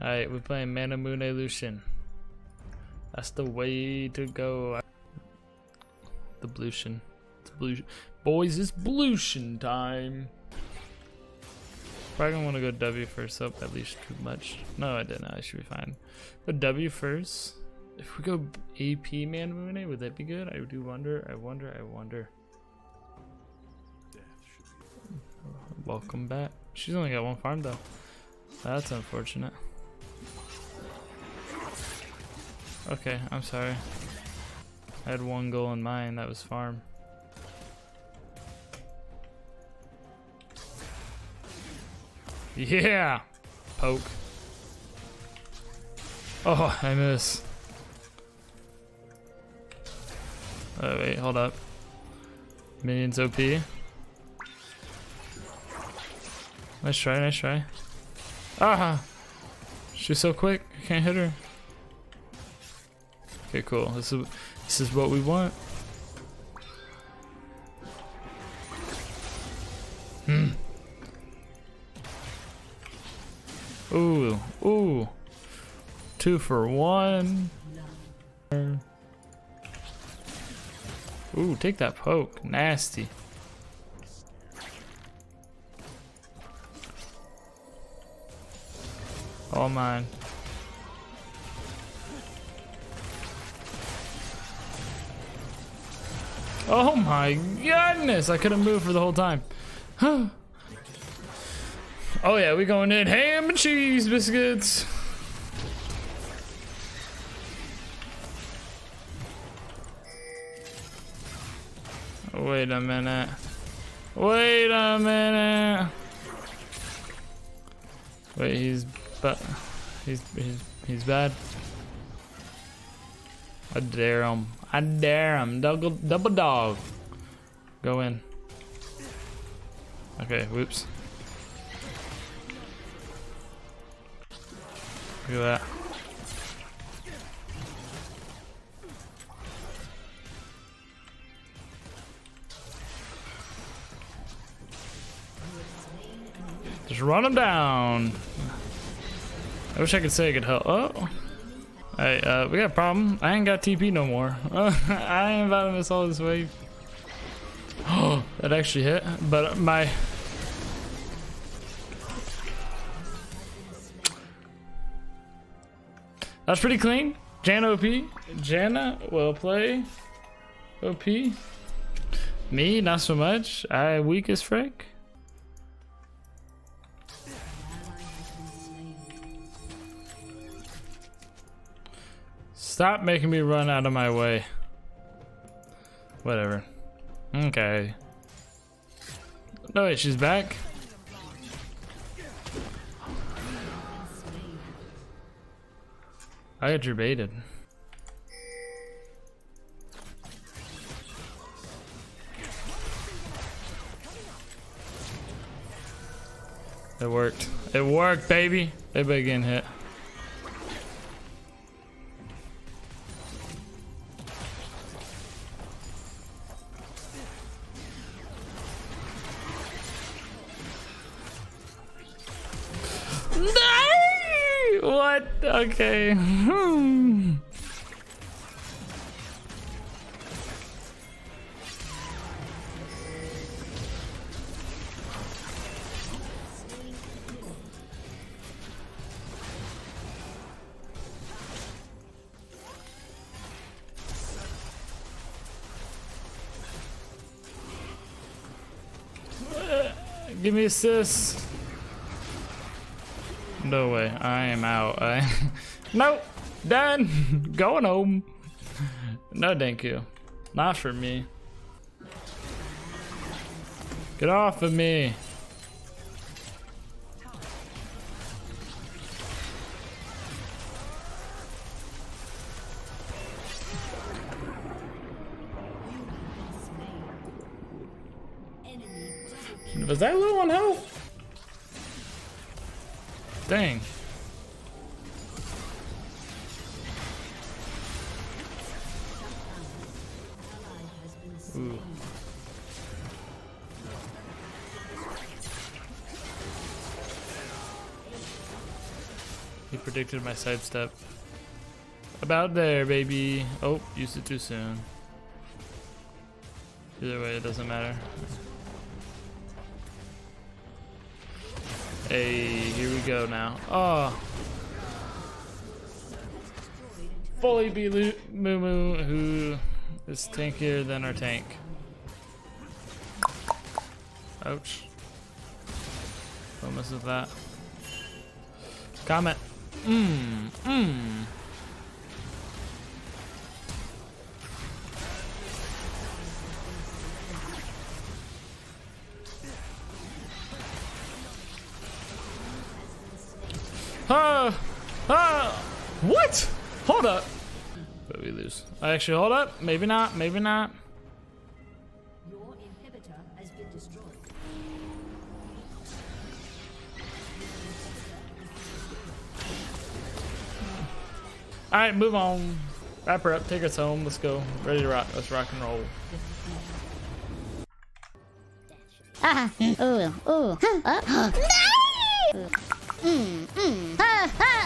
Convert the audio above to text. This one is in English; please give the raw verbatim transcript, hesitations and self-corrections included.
Alright, we're playing Manamune Lucian. That's the way to go. The Blucian. It's Blucian. Boys, it's Blucian time! Probably gonna want to go W first. Oh, at least too much. No, I didn't. I should be fine. Go W first. If we go A P Manamune, would that be good? I do wonder. I wonder. I wonder. Welcome back. She's only got one farm though. That's unfortunate. Okay, I'm sorry. I had one goal in mind. That was farm. Yeah! Poke. Oh, I miss. Oh, wait, hold up. Minions O P. Nice try, nice try. Ah! She's so quick, I can't hit her. Okay, cool. This is, this is what we want. Hmm. Ooh, ooh. Two for one. Ooh, take that poke. Nasty. All mine. Oh my goodness! I couldn't move for the whole time. Huh. Oh yeah, we going in ham and cheese biscuits. Wait a minute. Wait a minute. Wait, he's but he's he's he's bad. I dare him. I dare him. Double double dog. Go in. Okay. Whoops. Look at that. Just run him down. I wish I could say I could help. Oh. Alright, uh, we got a problem. I ain't got T P no more. I ain't about to miss all this wave. Oh, that actually hit. But my... That's pretty clean. Janna O P. Janna, well played. O P. Me, not so much. I weak as frick. Stop making me run out of my way. Whatever. Okay. No, wait, she's back. I got you baited. It worked. It worked, baby. Everybody getting hit. What? Okay. Hmm. Give me assist. No way, I am out. I nope, done. Going home. No, thank you. Not for me. Get off of me. Was that low on health? Dang. Ooh. He predicted my sidestep. About there, baby. Oh, used it too soon. Either way, it doesn't matter. Hey, here we go now. Oh. Fully be Moo Moo, who is tankier than our tank. Ouch. Don't mess with that. Comment. Mmm. Mmm. Uh, uh, what? Hold up. But we lose. Actually, hold up. Maybe not. Maybe not. Your inhibitor has been destroyed. All right, move on. Wrap her up. Take us home. Let's go. Ready to rock. Let's rock and roll. Ah. Ooh. Ooh. Huh. Up. No! Mm, mm. Ah, ah.